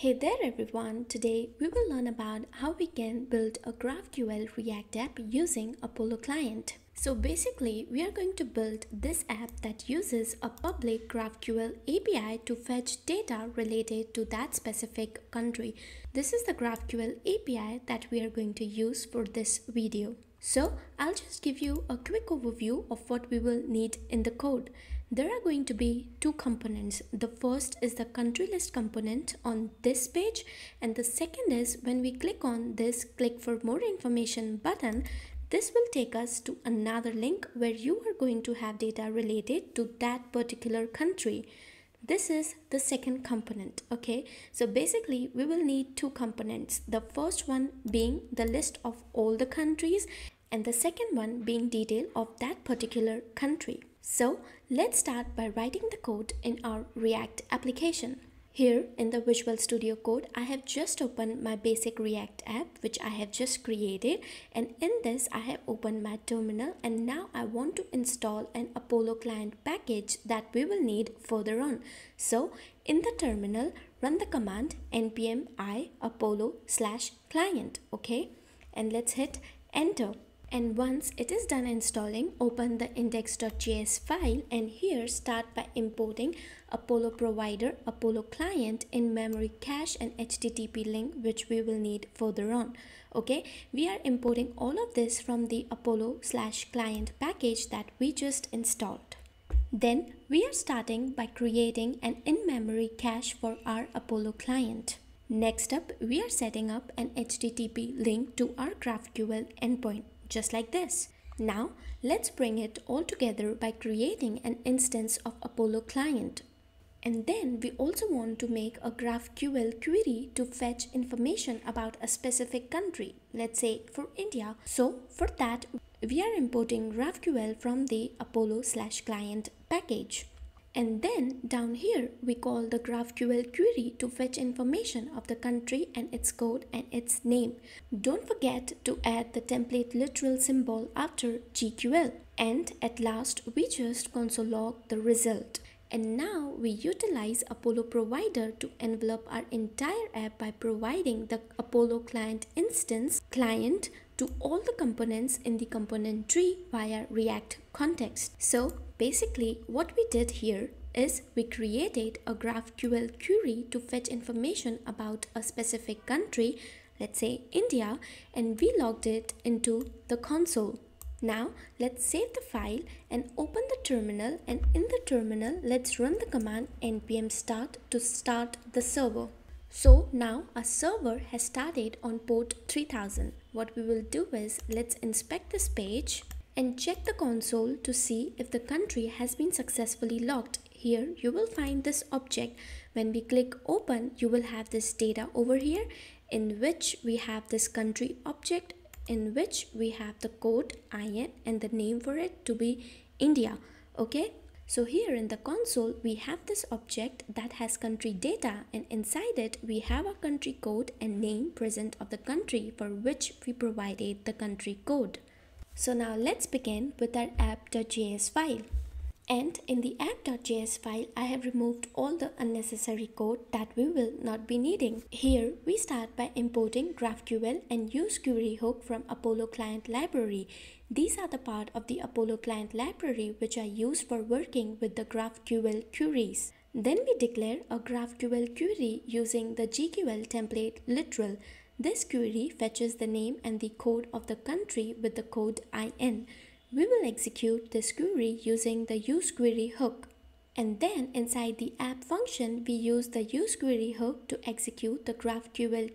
Hey there everyone, today we will learn about how we can build a GraphQL React app using Apollo Client. So basically we are going to build this app that uses a public GraphQL API to fetch data related to that specific country. This is the GraphQL API that we are going to use for this video. So I'll just give you a quick overview of what we will need in the code. There are going to be two components. The first is the country list component on this page, and the second is when we click on this click for more information button, this will take us to another link where you are going to have data related to that particular country. This is the second component. Okay, so basically we will need two components, the first one being the list of all the countries and the second one being detail of that particular country. So let's start by writing the code in our React application. Here in the Visual Studio Code, I have just opened my basic React app, which I have just created. And in this, I have opened my terminal, and now I want to install an Apollo Client package that we will need further on. So in the terminal, run the command npm i apollo/client. Okay, and let's hit enter. And once it is done installing, open the index.js file and here start by importing Apollo provider, Apollo client in memory cache and HTTP link, which we will need further on. Okay, we are importing all of this from the Apollo/client package that we just installed. Then we are starting by creating an in-memory cache for our Apollo client. Next up, we are setting up an HTTP link to our GraphQL endpoint. Just like this. Now let's bring it all together by creating an instance of Apollo client. And then we also want to make a GraphQL query to fetch information about a specific country, let's say for India. So for that, we are importing GraphQL from the Apollo/client package. And then down here, we call the GraphQL query to fetch information of the country and its code and its name. Don't forget to add the template literal symbol after GQL. And at last, we just console log the result. And now we utilize Apollo provider to envelop our entire app by providing the Apollo client instance client to all the components in the component tree via React context. So basically what we did here is we created a GraphQL query to fetch information about a specific country, let's say India, and we logged it into the console. Now let's save the file and open the terminal, and in the terminal let's run the command npm start to start the server. So now our server has started on port 3000. What we will do is let's inspect this page and check the console to see if the country has been successfully logged. Here you will find this object. When we click open, you will have this data over here in which we have this country object, in which we have the code IN and the name for it to be India. Okay, so here in the console we have this object that has country data, and inside it we have our country code and name present of the country for which we provided the country code. So now let's begin with our app.js file. And in the app.js file, I have removed all the unnecessary code that we will not be needing. Here, we start by importing GraphQL and useQuery hook from Apollo Client library. These are the part of the Apollo Client library which are used for working with the GraphQL queries. Then we declare a GraphQL query using the GQL template literal. This query fetches the name and the code of the country with the code IN. We will execute this query using the useQuery hook. And then inside the app function, we use the useQuery hook to execute the GraphQL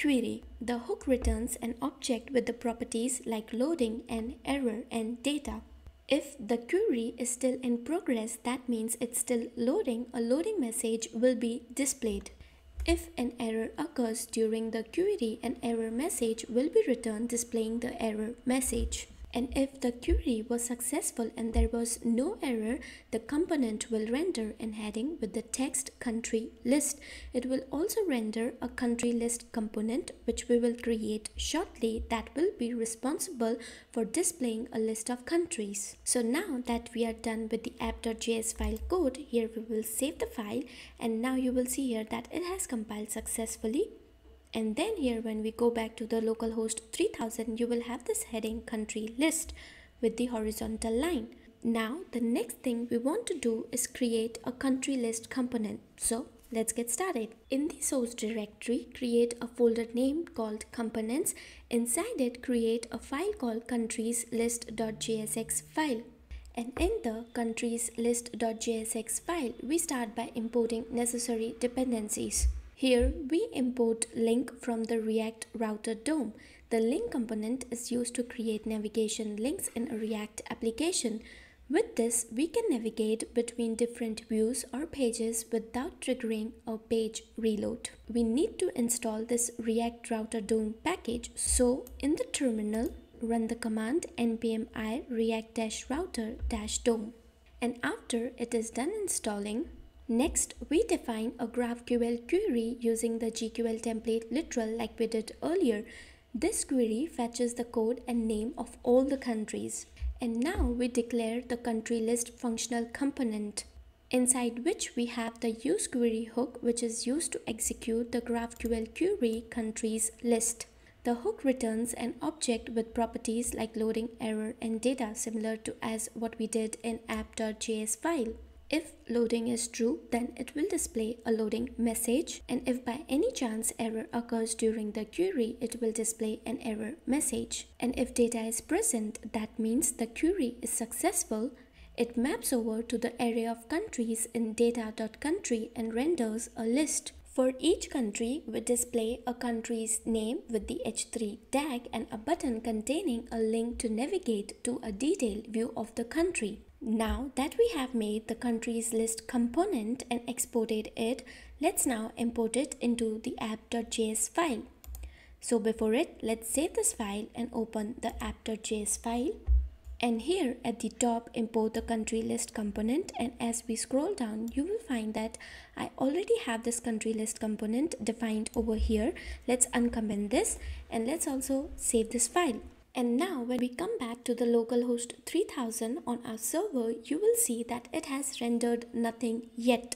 query. The hook returns an object with the properties like loading and error and data. If the query is still in progress, that means it's still loading, a loading message will be displayed. If an error occurs during the query, an error message will be returned displaying the error message. and if the query was successful and there was no error, the component will render an heading with the text country list. It will also render a country list component which we will create shortly that will be responsible for displaying a list of countries. So now that we are done with the app.js file code, here we will save the file, and now you will see here that it has compiled successfully. And then here when we go back to the localhost 3000, you will have this heading country list with the horizontal line. Now the next thing we want to do is create a country list component. So let's get started. In the source directory, create a folder named called components. Inside it, create a file called countrieslist.jsx file. And in the countrieslist.jsx file, we start by importing necessary dependencies. Here we import link from the React Router DOM. The link component is used to create navigation links in a React application. With this, we can navigate between different views or pages without triggering a page reload. We need to install this React Router DOM package. So in the terminal, run the command npm i react-router-dom. And after it is done installing, next, we define a GraphQL query using the GQL template literal like we did earlier. This query fetches the code and name of all the countries. And now we declare the country list functional component, inside which we have the useQuery hook, which is used to execute the GraphQL query countries list. The hook returns an object with properties like loading error and data, similar to as what we did in app.js file. If loading is true, then it will display a loading message, and if by any chance error occurs during the query, it will display an error message. And if data is present, that means the query is successful. It maps over to the array of countries in data.country and renders a list. For each country, we display a country's name with the h3 tag and a button containing a link to navigate to a detailed view of the country. Now that we have made the countries list component and exported it, let's now import it into the app.js file. So before it, let's save this file and open the app.js file. And here at the top, import the country list component. And as we scroll down, you will find that I already have this country list component defined over here. Let's uncomment this and let's also save this file. And now when we come back to the localhost 3000 on our server, you will see that it has rendered nothing yet.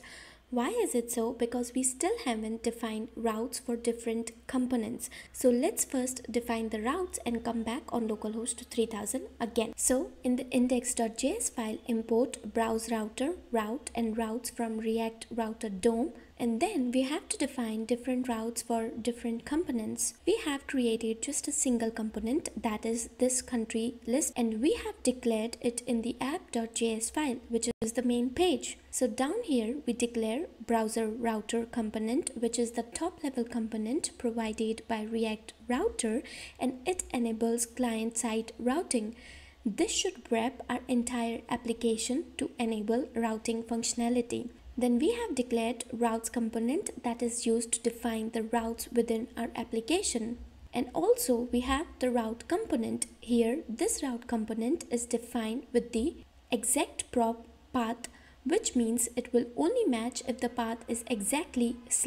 Why is it so? Because we still haven't defined routes for different components. So let's first define the routes and come back on localhost 3000 again. So in the index.js file, import BrowserRouter, route and routes from React Router DOM. And then we have to define different routes for different components. We have created just a single component, that is this country list, and we have declared it in the app.js file, which is the main page. So down here we declare browser router component, which is the top level component provided by React Router, and it enables client-side routing. This should wrap our entire application to enable routing functionality. Then we have declared routes component that is used to define the routes within our application. And also we have the route component. Here this route component is defined with the exact prop path, which means it will only match if the path is exactly /.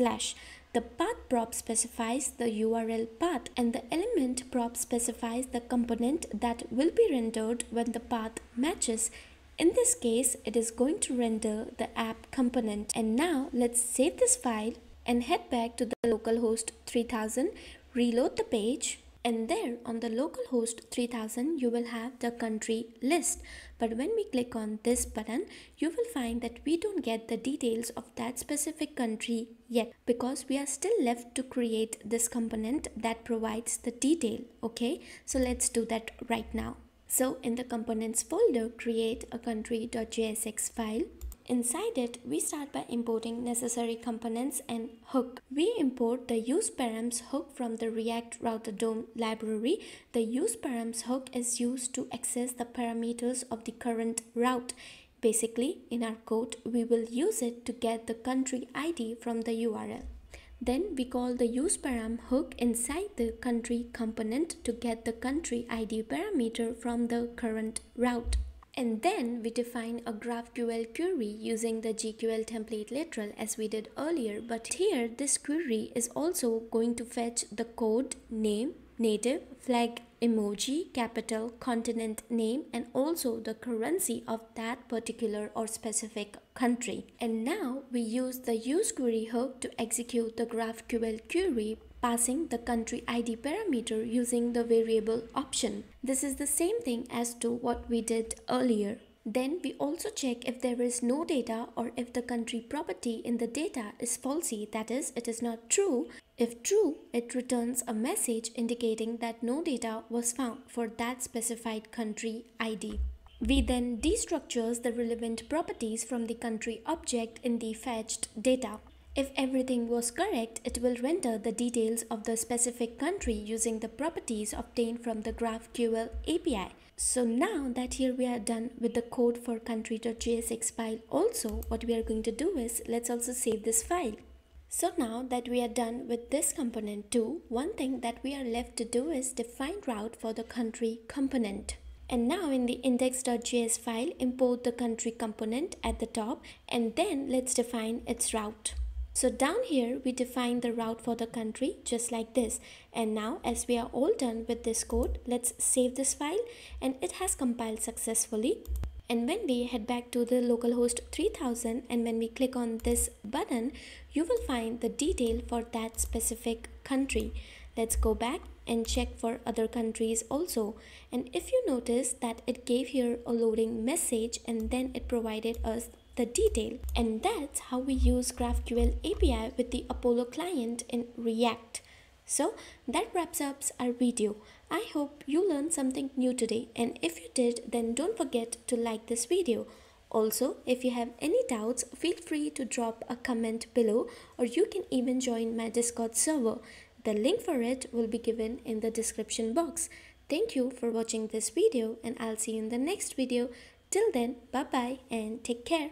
The path prop specifies the URL path, and the element prop specifies the component that will be rendered when the path matches. In this case, it is going to render the app component. And now let's save this file and head back to the localhost 3000, reload the page, and there on the localhost 3000 you will have the country list. But when we click on this button, you will find that we don't get the details of that specific country yet, because we are still left to create this component that provides the detail. Okay, so let's do that right now. So in the components folder, create a country.jsx file. Inside it, we start by importing necessary components and hook. We import the useParams hook from the React Router DOM library. The useParams hook is used to access the parameters of the current route. Basically, in our code, we will use it to get the country ID from the URL. Then we call the useParam hook inside the country component to get the country ID parameter from the current route. And then we define a GraphQL query using the GQL template literal as we did earlier, but here this query is also going to fetch the code, name, native, flag, emoji, capital, continent name, and also the currency of that particular or specific country. And now we use the useQuery hook to execute the GraphQL query, passing the country ID parameter using the variable option. This is the same thing as to what we did earlier. Then we also check if there is no data or if the country property in the data is falsy, that is, it is not true. If true, it returns a message indicating that no data was found for that specified country ID. We then destructures the relevant properties from the country object in the fetched data. If everything was correct, it will render the details of the specific country using the properties obtained from the GraphQL API. So now that here we are done with the code for country.jsx file also, what we are going to do is, let's also save this file. So now that we are done with this component too, one thing that we are left to do is define route for the country component. And now in the index.js file, import the country component at the top and then let's define its route. So down here, we define the route for the country just like this. And now as we are all done with this code, let's save this file and it has compiled successfully. And when we head back to the localhost 3000 and when we click on this button, you will find the detail for that specific country. Let's go back and check for other countries also. And if you notice that it gave here a loading message and then it provided us the detail, and that's how we use GraphQL API with the Apollo client in React. So that wraps up our video. I hope you learned something new today, and if you did, then don't forget to like this video. Also, if you have any doubts, feel free to drop a comment below, or you can even join my Discord server. The link for it will be given in the description box. Thank you for watching this video, and I'll see you in the next video. Till then, bye bye and take care.